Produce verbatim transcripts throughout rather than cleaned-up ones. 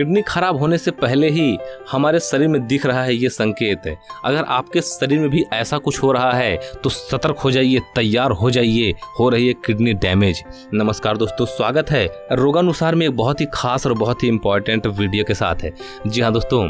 Kidney खराब होने से पहले ही हमारे शरीर में दिख रहा है ये संकेत है। अगर आपके शरीर में भी ऐसा कुछ हो रहा है तो सतर्क हो जाइए, तैयार हो जाइए, हो रही है किडनी डैमेज। नमस्कार दोस्तों, स्वागत है रोगानुसार में एक बहुत ही खास और बहुत ही इम्पोर्टेंट वीडियो के साथ है। जी हाँ दोस्तों,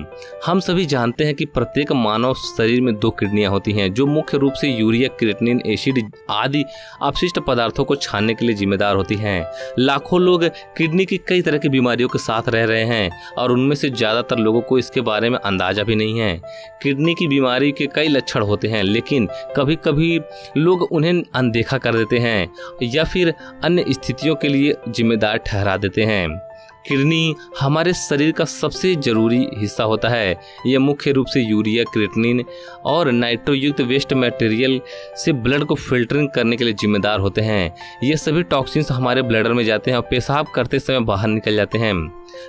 हम सभी जानते हैं कि प्रत्येक मानव शरीर में दो किडनियाँ होती हैं जो मुख्य रूप से यूरिया, क्रिएटिनिन, एसिड आदि अपशिष्ट पदार्थों को छानने के लिए जिम्मेदार होती हैं। लाखों लोग किडनी की कई तरह की बीमारियों के साथ रह रहे हैं और उनमें से ज़्यादातर लोगों को इसके बारे में अंदाजा भी नहीं है। किडनी की बीमारी के कई लक्षण होते हैं लेकिन कभी कभी लोग उन्हें अनदेखा कर देते हैं या फिर अन्य स्थितियों के लिए जिम्मेदार ठहरा देते हैं। किडनी हमारे शरीर का सबसे जरूरी हिस्सा होता है। यह मुख्य रूप से यूरिया, क्रिएटिनिन और नाइट्रोयुक्त वेस्ट मटेरियल से ब्लड को फिल्टरिंग करने के लिए जिम्मेदार होते हैं। ये सभी टॉक्सिन्स हमारे ब्लडर में जाते हैं और पेशाब करते समय बाहर निकल जाते हैं।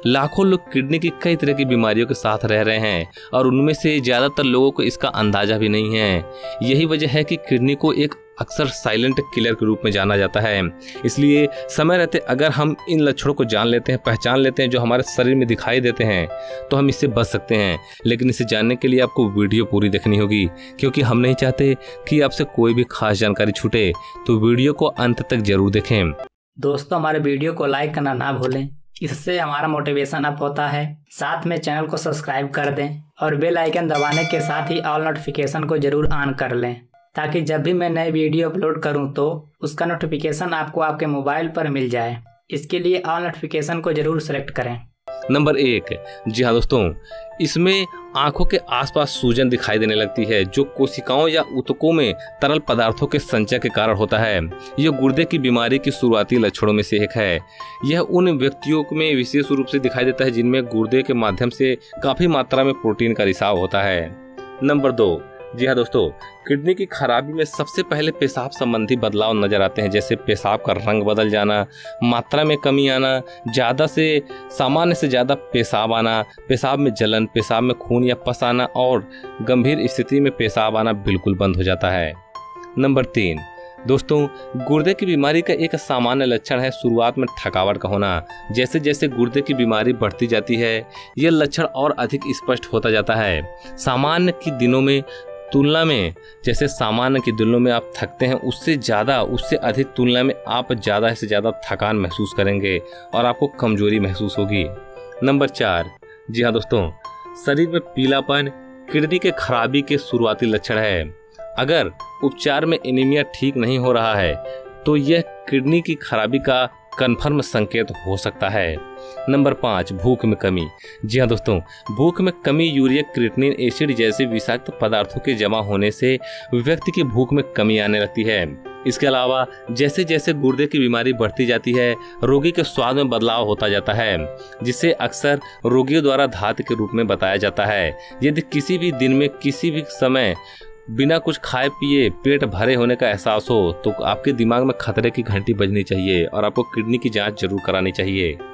लाखों लोग किडनी की कई तरह की बीमारियों के साथ रह रहे हैं और उनमें से ज़्यादातर लोगों को इसका अंदाजा भी नहीं है। यही वजह है कि किडनी को एक अक्सर साइलेंट किलर के रूप में जाना जाता है। इसलिए समय रहते अगर हम इन लक्षणों को जान लेते हैं, पहचान लेते हैं जो हमारे शरीर में दिखाई देते हैं, तो हम इससे बच सकते हैं। लेकिन इसे जानने के लिए आपको वीडियो पूरी देखनी होगी क्योंकि हम नहीं चाहते कि आपसे कोई भी खास जानकारी छूटे, तो वीडियो को अंत तक जरूर देखें। दोस्तों, हमारे वीडियो को लाइक करना ना भूलें, इससे हमारा मोटिवेशन अप होता है। साथ में चैनल को सब्सक्राइब कर दें और बेल आइकन दबाने के साथ ही ऑल नोटिफिकेशन को जरूर ऑन कर लें ताकि जब भी मैं नए वीडियो अपलोड करूं तो उसका नोटिफिकेशन आपको आपके मोबाइल पर मिल जाए। इसके लिए ऑल नोटिफिकेशन को जरूर सेलेक्ट करें। नंबर एक, जी हाँ दोस्तों, इसमें आंखों के आसपास सूजन दिखाई देने लगती है जो कोशिकाओं या ऊतकों में तरल पदार्थों के संचय के कारण होता है। यह गुर्दे की बीमारी की शुरुआती लक्षणों में से एक है। यह उन व्यक्तियों में विशेष रूप से दिखाई देता है जिनमें गुर्दे के माध्यम से काफ़ी मात्रा में प्रोटीन का रिसाव होता है। नंबर दो, जी हाँ दोस्तों, किडनी की खराबी में सबसे पहले पेशाब संबंधी बदलाव नजर आते हैं, जैसे पेशाब का रंग बदल जाना, मात्रा में कमी आना, ज़्यादा से सामान्य से ज़्यादा पेशाब आना, पेशाब में जलन, पेशाब में खून या पस आना और गंभीर स्थिति में पेशाब आना बिल्कुल बंद हो जाता है। नंबर तीन, दोस्तों, गुर्दे की बीमारी का एक सामान्य लक्षण है शुरुआत में थकावट का होना। जैसे जैसे गुर्दे की बीमारी बढ़ती जाती है यह लक्षण और अधिक स्पष्ट होता जाता है। सामान्य के दिनों में तुलना में, जैसे सामान्य की दिनों में आप थकते हैं उससे ज़्यादा, उससे अधिक तुलना में आप ज़्यादा से ज़्यादा थकान महसूस करेंगे और आपको कमजोरी महसूस होगी। नंबर चार, जी हाँ दोस्तों, शरीर में पीलापन किडनी के खराबी के शुरुआती लक्षण है। अगर उपचार में एनीमिया ठीक नहीं हो रहा है तो यह किडनी की खराबी का कन्फर्म संकेत हो सकता है। नंबर पाँच, भूख में कमी। जी हाँ दोस्तों, भूख में कमी यूरिया, क्रिएटिनिन, एसिड जैसे विषाक्त पदार्थों के जमा होने से व्यक्ति की भूख में कमी आने लगती है। इसके अलावा जैसे जैसे गुर्दे की बीमारी बढ़ती जाती है रोगी के स्वाद में बदलाव होता जाता है जिसे अक्सर रोगियों द्वारा धातु के रूप में बताया जाता है। यदि किसी भी दिन में किसी भी समय बिना कुछ खाए पिए पेट भरे होने का एहसास हो तो आपके दिमाग में खतरे की घंटी बजनी चाहिए और आपको किडनी की जांच जरूर करानी चाहिए।